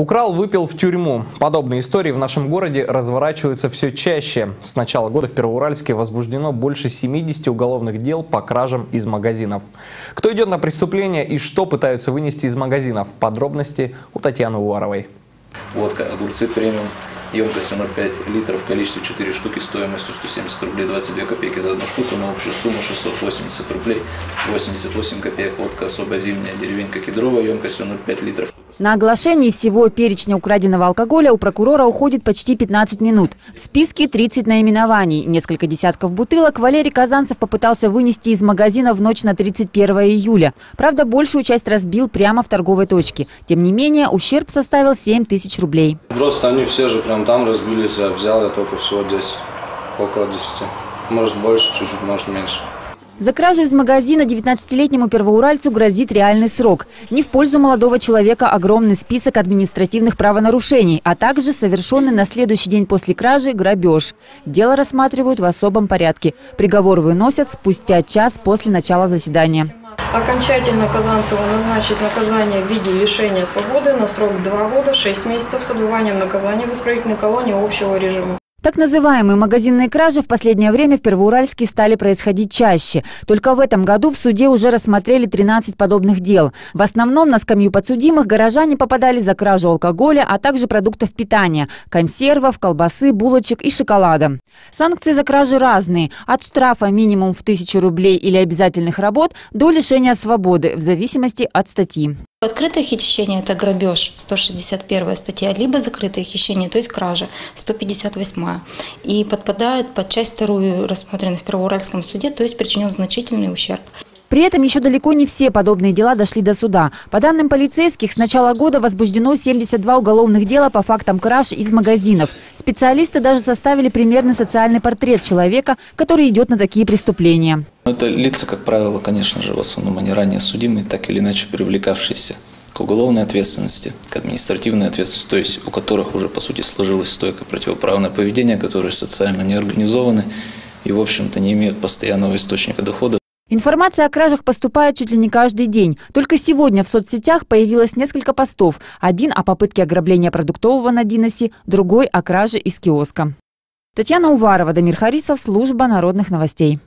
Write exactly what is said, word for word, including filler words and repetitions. Украл, выпил — в тюрьму. Подобные истории в нашем городе разворачиваются все чаще. С начала года в Первоуральске возбуждено больше семидесяти уголовных дел по кражам из магазинов. Кто идет на преступление и что пытаются вынести из магазинов? Подробности у Татьяны Уваровой. Водка, огурцы премиум емкостью ноль пять литров, количество четыре штуки, стоимостью сто семьдесят рублей двадцать две копейки за одну штуку, на общую сумму шестьсот восемьдесят рублей восемьдесят восемь копеек. Водка особо зимняя, Деревенька Кедровая, емкостью ноль пять литров. На оглашении всего перечня украденного алкоголя у прокурора уходит почти пятнадцать минут. В списке тридцать наименований. Несколько десятков бутылок Валерий Казанцев попытался вынести из магазина в ночь на тридцать первое июля. Правда, большую часть разбил прямо в торговой точке. Тем не менее, ущерб составил семь тысяч рублей. Просто они все же прям там разбились, а взял я только всего десять, около десяти. Может больше, чуть-чуть, может меньше. За кражу из магазина девятнадцатилетнему первоуральцу грозит реальный срок. Не в пользу молодого человека огромный список административных правонарушений, а также совершенный на следующий день после кражи грабеж. Дело рассматривают в особом порядке. Приговор выносят спустя час после начала заседания. Окончательно Казанцеву назначит наказание в виде лишения свободы на срок два года шесть месяцев с отбыванием наказания в исправительной колонии общего режима. Так называемые магазинные кражи в последнее время в Первоуральске стали происходить чаще. Только в этом году в суде уже рассмотрели тринадцать подобных дел. В основном на скамью подсудимых горожане попадали за кражу алкоголя, а также продуктов питания – консервов, колбасы, булочек и шоколада. Санкции за кражи разные – от штрафа минимум в тысячу рублей или обязательных работ до лишения свободы в зависимости от статьи. Открытое хищение – это грабеж, сто шестьдесят первая статья, либо закрытое хищение, то есть кража, сто пятьдесят восьмая. И подпадает под часть вторую, рассмотренную в Первоуральском суде, то есть причинен значительный ущерб. При этом еще далеко не все подобные дела дошли до суда. По данным полицейских, с начала года возбуждено семьдесят два уголовных дела по фактам краж из магазинов. Специалисты даже составили примерный социальный портрет человека, который идет на такие преступления. Это лица, как правило, конечно же, в основном они ранее судимые, так или иначе привлекавшиеся к уголовной ответственности, к административной ответственности, то есть у которых уже, по сути, сложилось стойкое противоправное поведение, которые социально не организованы и, в общем-то, не имеют постоянного источника дохода. Информация о кражах поступает чуть ли не каждый день. Только сегодня в соцсетях появилось несколько постов. Один о попытке ограбления продуктового на Диносе, другой о краже из киоска. Татьяна Уварова, Дамир Харисов, Служба народных новостей.